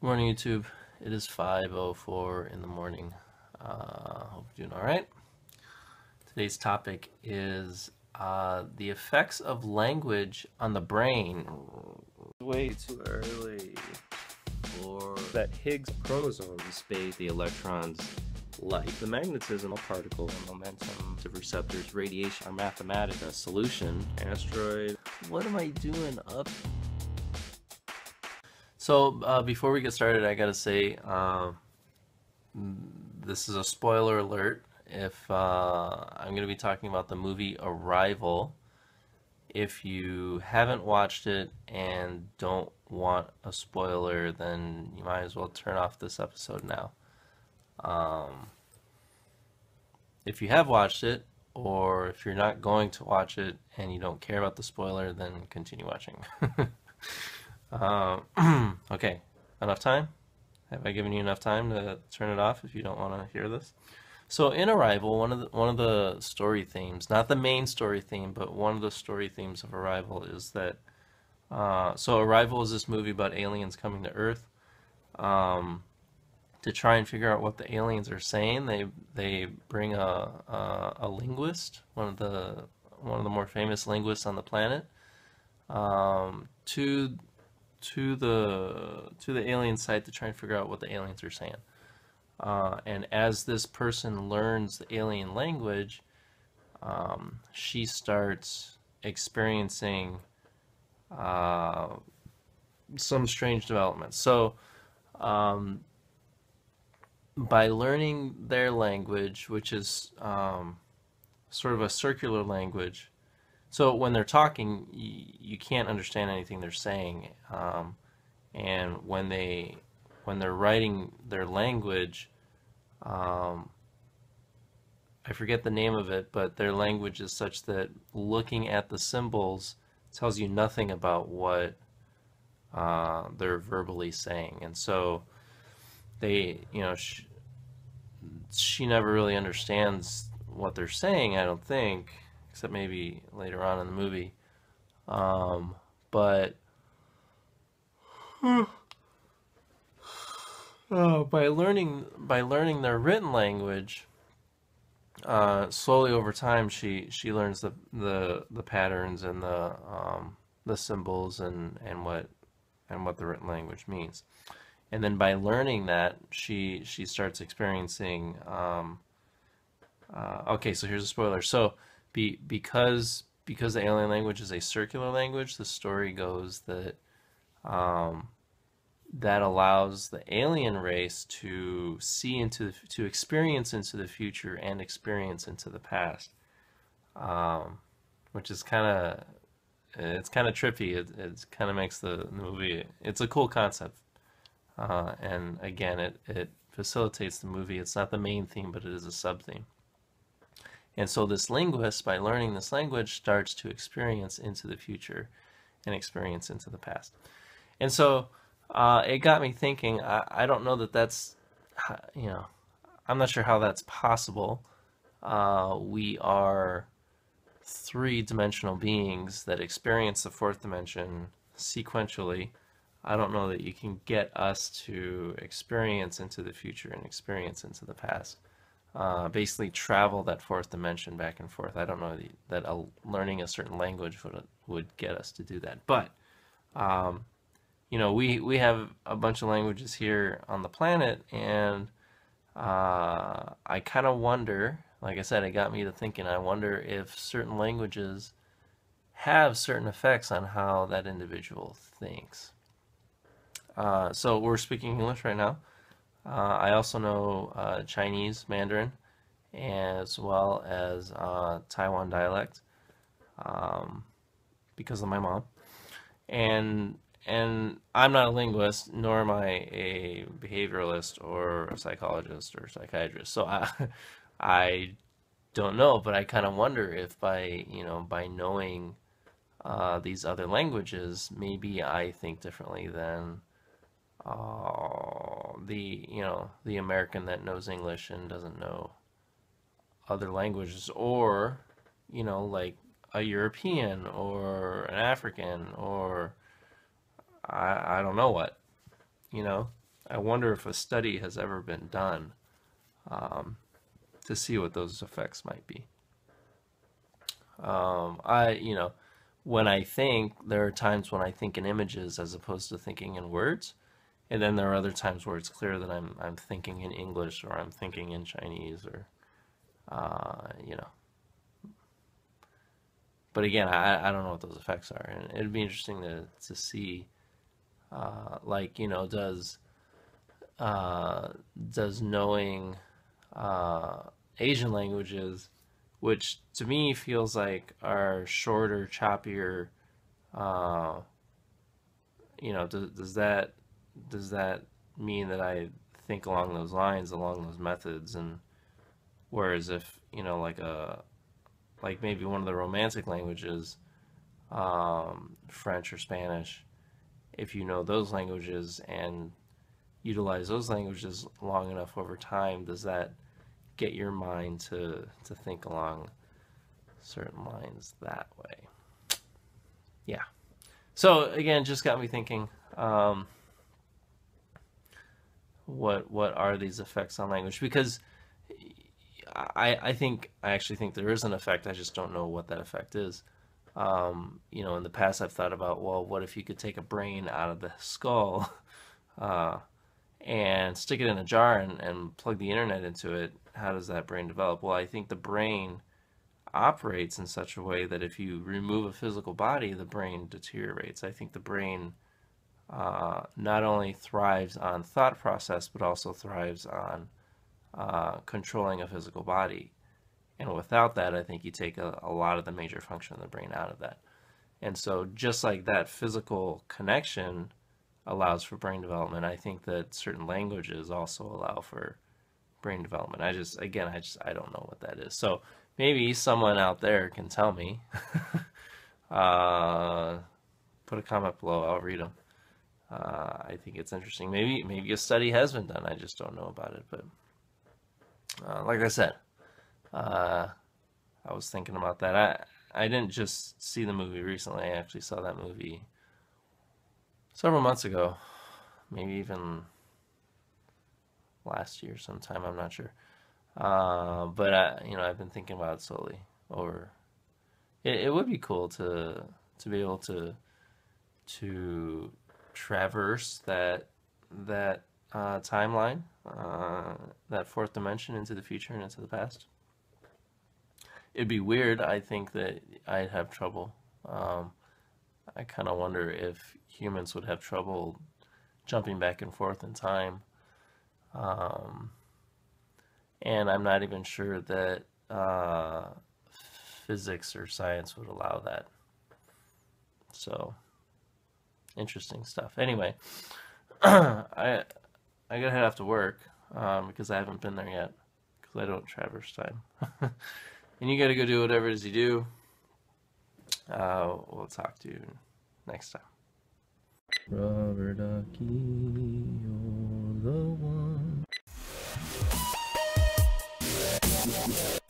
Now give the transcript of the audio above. Morning YouTube, it is 5:04 in the morning. Hope you're doing all right. Today's topic is the effects of language on the brain. Way too early. Or that Higgs chromosome space, the electrons, light, the magnetism, particle, and momentum of receptors, radiation, or mathematics, a solution, asteroid. What am I doing up? So before we get started, I gotta say, this is a spoiler alert. If I'm gonna be talking about the movie Arrival. If you haven't watched it and don't want a spoiler, then you might as well turn off this episode now. If you have watched it, or if you're not going to watch it and you don't care about the spoiler, then continue watching. Okay, enough time? Have I given you enough time to turn it off if you don't want to hear this? So in Arrival, one of the story themes, not the main story theme, but one of the story themes of Arrival is that, so Arrival is this movie about aliens coming to Earth, to try and figure out what the aliens are saying. They bring a linguist, one of the more famous linguists on the planet, to the alien site to try and figure out what the aliens are saying. And as this person learns the alien language, she starts experiencing some strange developments. So by learning their language, which is sort of a circular language, so when they're talking, you can't understand anything they're saying, and when they're writing their language, I forget the name of it, but their language is such that looking at the symbols tells you nothing about what they're verbally saying, and so they, you know, she never really understands what they're saying, I don't think. Except maybe later on in the movie, but by learning their written language, slowly over time she learns the patterns and the symbols and what the written language means, and then by learning that she starts experiencing. Okay, so here's a spoiler. So. Because the alien language is a circular language, the story goes that that allows the alien race to see to experience into the future and experience into the past, which is kind of trippy. It kind of makes the movie. It's a cool concept, and again, it facilitates the movie. It's not the main theme, but it is a sub theme. And so this linguist, by learning this language, starts to experience into the future and experience into the past. And so it got me thinking, I don't know that that's, you know, I'm not sure how that's possible. We are three-dimensional beings that experience the fourth dimension sequentially. I don't know that you can get us to experience into the future and experience into the past. Basically travel that fourth dimension back and forth. I don't know that learning a certain language would get us to do that. But, you know, we have a bunch of languages here on the planet, and I kind of wonder, like I said, it got me to thinking, I wonder if certain languages have certain effects on how that individual thinks. So we're speaking English right now. I also know Chinese, Mandarin, as well as Taiwan dialect, because of my mom. And I'm not a linguist, nor am I a behavioralist or a psychologist or psychiatrist. So I don't know, but I kind of wonder if by knowing these other languages, maybe I think differently than. The American that knows English and doesn't know other languages, or, you know, like a European or an African or I don't know what, you know. I wonder if a study has ever been done to see what those effects might be. You know, when I think, there are times when I think in images as opposed to thinking in words. And then there are other times where it's clear that I'm thinking in English, or I'm thinking in Chinese, or, you know. But again, I don't know what those effects are. And it'd be interesting to see, like, you know, does knowing Asian languages, which to me feels like are shorter, choppier, you know, does that mean that I think along those lines, along those methods? And whereas if, you know, like maybe one of the Romantic languages, French or Spanish, if you know those languages and utilize those languages long enough over time, does that get your mind to think along certain lines that way? Yeah. So again, just got me thinking, what are these effects on language? Because I actually think there is an effect. I just don't know what that effect is. You know, in the past I've thought about, well, what if you could take a brain out of the skull and stick it in a jar and plug the internet into it? How does that brain develop? Well, I think the brain operates in such a way that if you remove a physical body, the brain deteriorates. I think the brain not only thrives on thought process, but also thrives on controlling a physical body. And without that, I think you take a lot of the major function of the brain out of that. And so just like that physical connection allows for brain development, I think that certain languages also allow for brain development. I don't know what that is. So maybe someone out there can tell me. Put a comment below, I'll read them. I think it's interesting. Maybe a study has been done. I just don't know about it. But like I said, I was thinking about that. I didn't just see the movie recently. I actually saw that movie several months ago, maybe even last year sometime. I'm not sure. But you know, I've been thinking about it slowly. Over, it would be cool to be able to traverse that timeline, that fourth dimension, into the future and into the past. It'd be weird. I think that I'd have trouble. I kind of wonder if humans would have trouble jumping back and forth in time. And I'm not even sure that physics or science would allow that. So, interesting stuff. Anyway, I gotta head off to work because I haven't been there yet, because I don't traverse time. And you gotta go do whatever it is you do. We'll talk to you next time. Rubber ducky, you're the one.